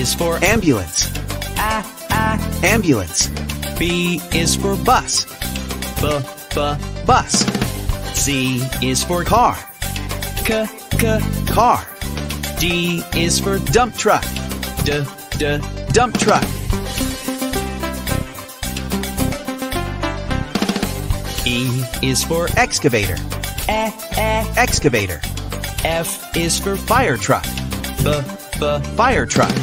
is for ambulance. Ambulance. B is for bus. Bus. Z is for car. Car. D is for dump truck. Dump truck. E is for excavator. Excavator. F is for fire truck. Fire truck.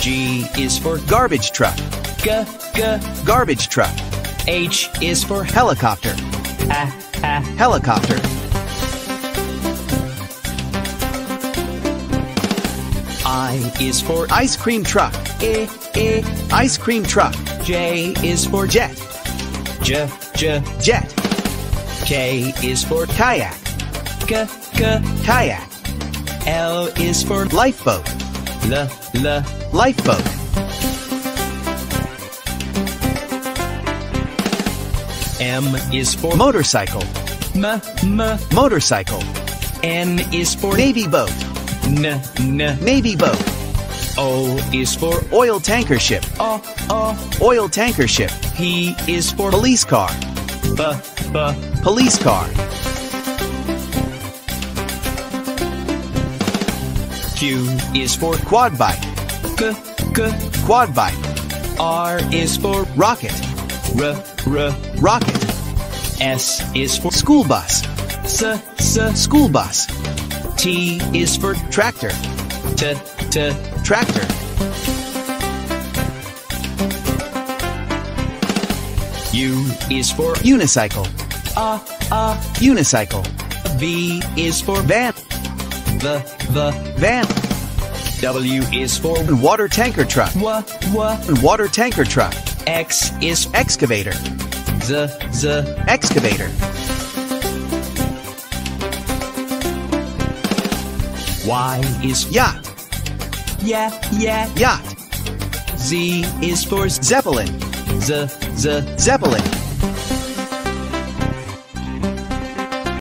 G is for garbage truck. Garbage truck. H is for helicopter. Helicopter. I is for ice cream truck. Ice cream truck. J is for jet. Jet. K is for kayak. Kayak. L is for lifeboat. Lifeboat. M is for motorcycle. Motorcycle. N is for navy boat. Navy boat. O is for oil tanker ship. Oil tanker ship. P is for police car. Police car. Q is for quad bike. Quad bike. R is for rocket. Rocket. S is for school bus. School bus. T is for tractor. Tractor. U is for unicycle. Unicycle. V is for van. Van. W is for water tanker truck. Water tanker truck. X is excavator. Excavator. Y is yacht. Yacht. Z is for zeppelin. Zeppelin.